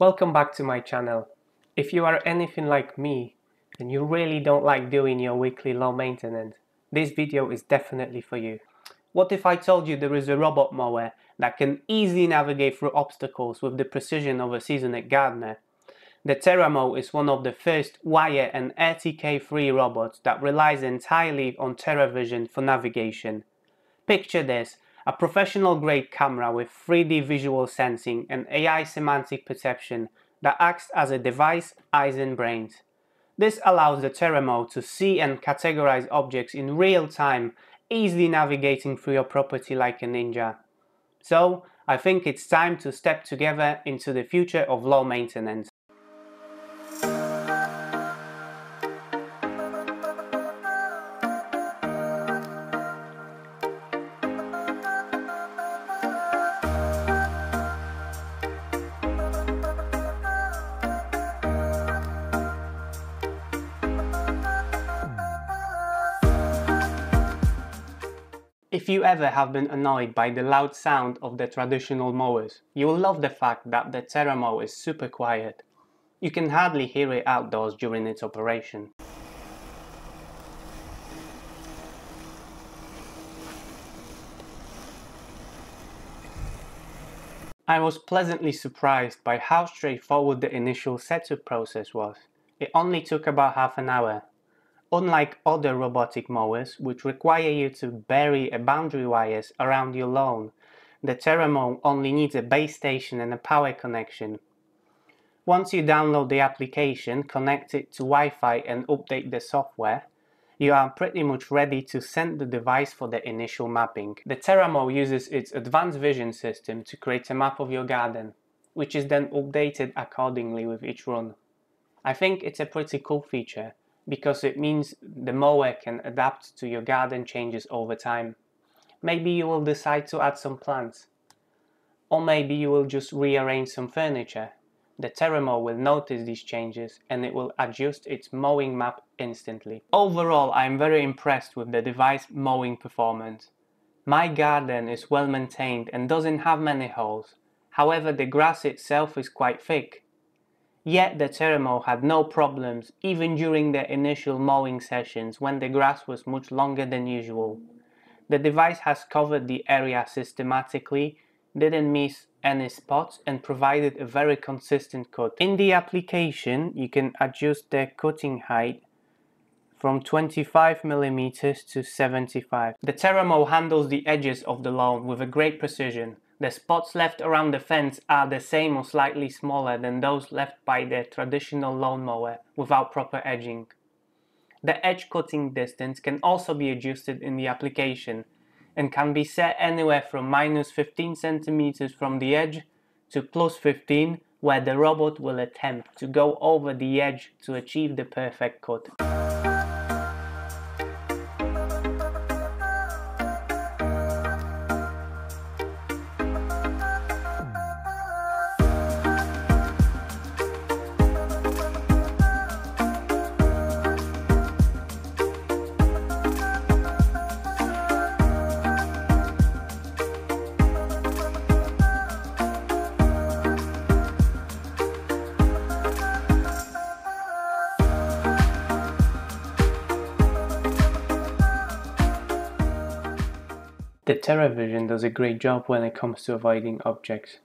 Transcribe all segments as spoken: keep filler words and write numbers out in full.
Welcome back to my channel. If you are anything like me and you really don't like doing your weekly low maintenance, this video is definitely for you. What if I told you there is a robot mower that can easily navigate through obstacles with the precision of a seasoned gardener? The TerraMow is one of the first wire and R T K free robots that relies entirely on TerraVision for navigation. Picture this. A professional-grade camera with three D visual sensing and A I semantic perception that acts as a device, eyes and brains. This allows the TerraMow to see and categorize objects in real time, easily navigating through your property like a ninja. So, I think it's time to step together into the future of low maintenance. If you ever have been annoyed by the loud sound of the traditional mowers, you will love the fact that the TerraMow is super quiet. You can hardly hear it outdoors during its operation. I was pleasantly surprised by how straightforward the initial setup process was. It only took about half an hour. Unlike other robotic mowers, which require you to bury a boundary wires around your lawn, the TerraMow only needs a base station and a power connection. Once you download the application, connect it to Wi-Fi and update the software, you are pretty much ready to send the device for the initial mapping. The TerraMow uses its advanced vision system to create a map of your garden, which is then updated accordingly with each run. I think it's a pretty cool feature, because it means the mower can adapt to your garden changes over time. Maybe you will decide to add some plants, or maybe you will just rearrange some furniture. The TerraMow will notice these changes and it will adjust its mowing map instantly. Overall, I am very impressed with the device mowing performance. My garden is well maintained and doesn't have many holes. However, the grass itself is quite thick. Yet the TerraMow had no problems even during the initial mowing sessions when the grass was much longer than usual. The device has covered the area systematically, didn't miss any spots and provided a very consistent cut. In the application you can adjust the cutting height from twenty-five millimeters to seventy-five. The TerraMow handles the edges of the lawn with a great precision. The spots left around the fence are the same or slightly smaller than those left by the traditional lawnmower without proper edging. The edge cutting distance can also be adjusted in the application and can be set anywhere from minus fifteen centimeters from the edge to plus fifteen, where the robot will attempt to go over the edge to achieve the perfect cut. The TerraVision does a great job when it comes to avoiding objects.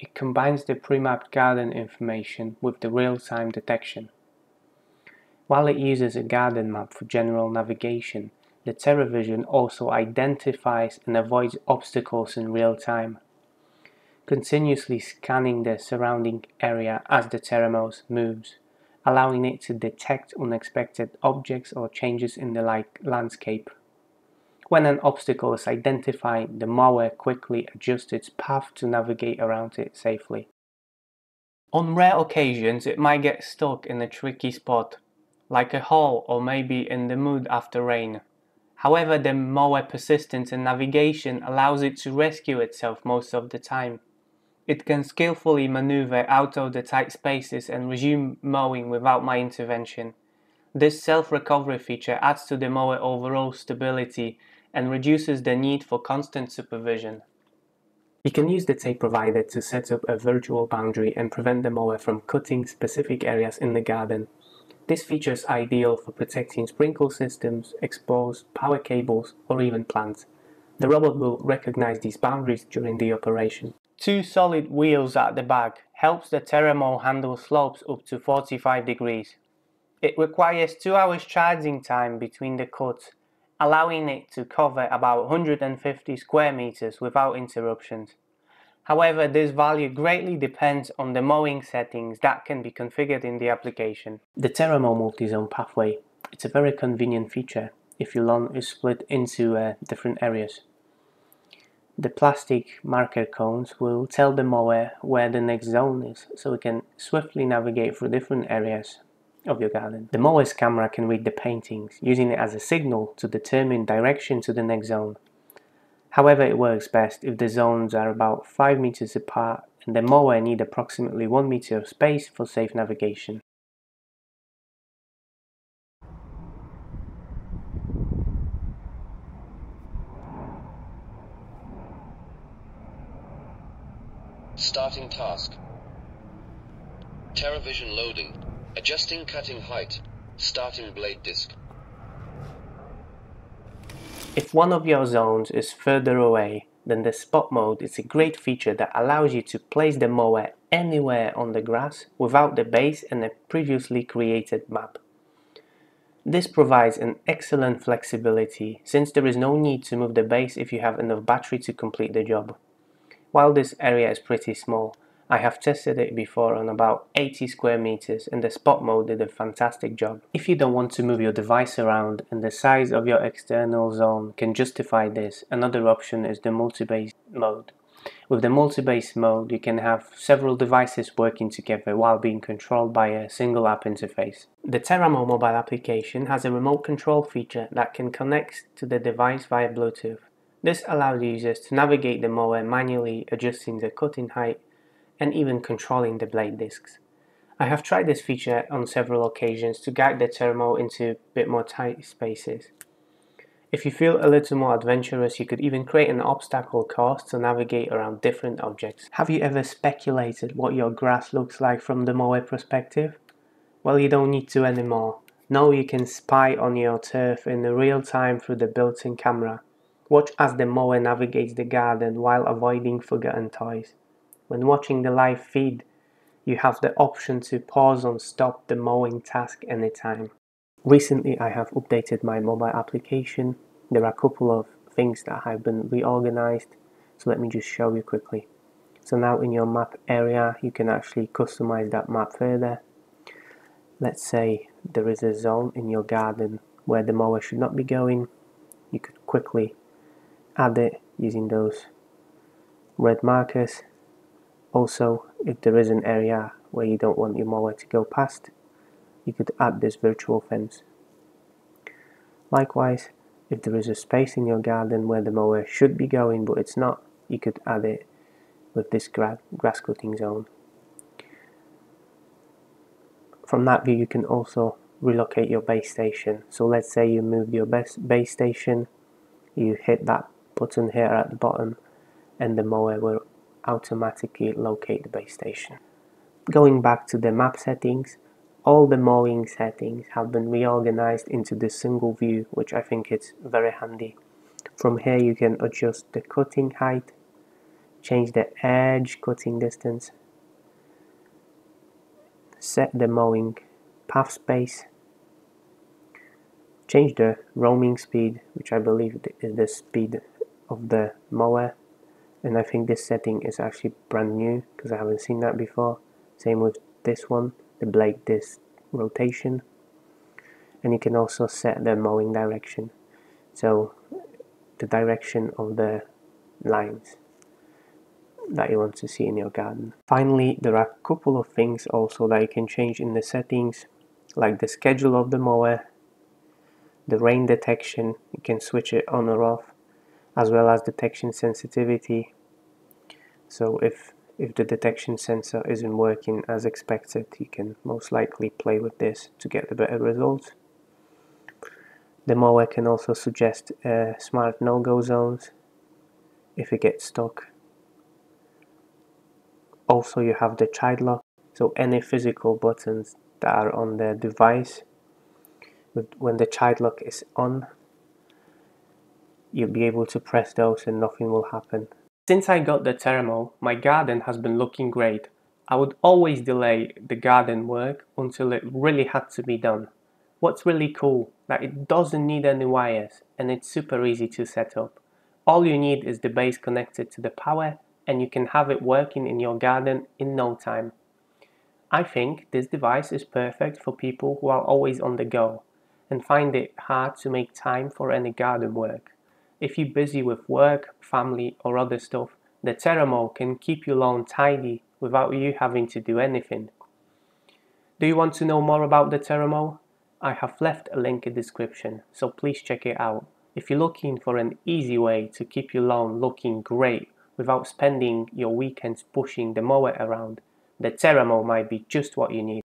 It combines the pre-mapped garden information with the real-time detection. While it uses a garden map for general navigation, the TerraVision also identifies and avoids obstacles in real time, continuously scanning the surrounding area as the TerraMow moves, allowing it to detect unexpected objects or changes in the landscape. When an obstacle is identified, the mower quickly adjusts its path to navigate around it safely. On rare occasions, it might get stuck in a tricky spot, like a hole or maybe in the mud after rain. However, the mower persistence and navigation allows it to rescue itself most of the time. It can skillfully maneuver out of the tight spaces and resume mowing without my intervention. This self-recovery feature adds to the mower overall stability and reduces the need for constant supervision. You can use the tape provided to set up a virtual boundary and prevent the mower from cutting specific areas in the garden. This feature is ideal for protecting sprinkler systems, exposed power cables, or even plants. The robot will recognize these boundaries during the operation. Two solid wheels at the back helps the TerraMow handle slopes up to forty-five degrees. It requires two hours charging time between the cuts, allowing it to cover about one hundred fifty square meters without interruptions. However, this value greatly depends on the mowing settings that can be configured in the application. The TerraMow multi-zone pathway. It's a very convenient feature if your lawn is split into uh, different areas. The plastic marker cones will tell the mower where the next zone is, so it can swiftly navigate through different areas of your garden. The mower's camera can read the paintings, using it as a signal to determine direction to the next zone. However, it works best if the zones are about five meters apart and the mower need approximately one meter of space for safe navigation. Starting task. TerraVision loading. Adjusting cutting height. Starting blade disc. If one of your zones is further away, then the spot mode is a great feature that allows you to place the mower anywhere on the grass without the base and a previously created map. This provides an excellent flexibility, since there is no need to move the base if you have enough battery to complete the job. While this area is pretty small, I have tested it before on about eighty square meters and the spot mode did a fantastic job. If you don't want to move your device around and the size of your external zone can justify this, another option is the multi-base mode. With the multi-base mode, you can have several devices working together while being controlled by a single app interface. The TerraMow mobile application has a remote control feature that can connect to the device via Bluetooth. This allows users to navigate the mower manually, adjusting the cutting height, and even controlling the blade discs. I have tried this feature on several occasions to guide the TerraMow into a bit more tight spaces. If you feel a little more adventurous, you could even create an obstacle course to navigate around different objects. Have you ever speculated what your grass looks like from the mower perspective? Well, you don't need to anymore. Now you can spy on your turf in real time through the built-in camera. Watch as the mower navigates the garden while avoiding forgotten toys. When watching the live feed, you have the option to pause and stop the mowing task anytime. Recently, I have updated my mobile application. There are a couple of things that have been reorganized, so let me just show you quickly. So now in your map area, you can actually customize that map further. Let's say there is a zone in your garden where the mower should not be going. You could quickly add it using those red markers. Also, if there is an area where you don't want your mower to go past, you could add this virtual fence. Likewise, if there is a space in your garden where the mower should be going but it's not, you could add it with this gra grass cutting zone. From that view, you can also relocate your base station. So let's say you move your base station, you hit that button here at the bottom, and the mower will automatically locate the base station. Going back to the map settings, all the mowing settings have been reorganized into this single view, which I think is very handy. From here you can adjust the cutting height, change the edge cutting distance, set the mowing path space, change the roaming speed, which I believe is the speed of the mower. And I think this setting is actually brand new because I haven't seen that before. Same with this one, the blade disc rotation. And you can also set the mowing direction, so the direction of the lines that you want to see in your garden. Finally, there are a couple of things also that you can change in the settings, like the schedule of the mower, the rain detection. You can switch it on or off, as well as detection sensitivity. So if, if the detection sensor isn't working as expected, you can most likely play with this to get the better results. The mower can also suggest uh, smart no-go zones if it gets stuck, Also, you have the child lock, so any physical buttons that are on the device, when the child lock is on, you'll be able to press those and nothing will happen. Since I got the TerraMow, my garden has been looking great. I would always delay the garden work until it really had to be done. What's really cool, that it doesn't need any wires and it's super easy to set up. All you need is the base connected to the power and you can have it working in your garden in no time. I think this device is perfect for people who are always on the go and find it hard to make time for any garden work. If you're busy with work, family or other stuff, the TerraMow can keep your lawn tidy without you having to do anything. Do you want to know more about the TerraMow? I have left a link in the description, so please check it out. If you're looking for an easy way to keep your lawn looking great without spending your weekends pushing the mower around, the TerraMow might be just what you need.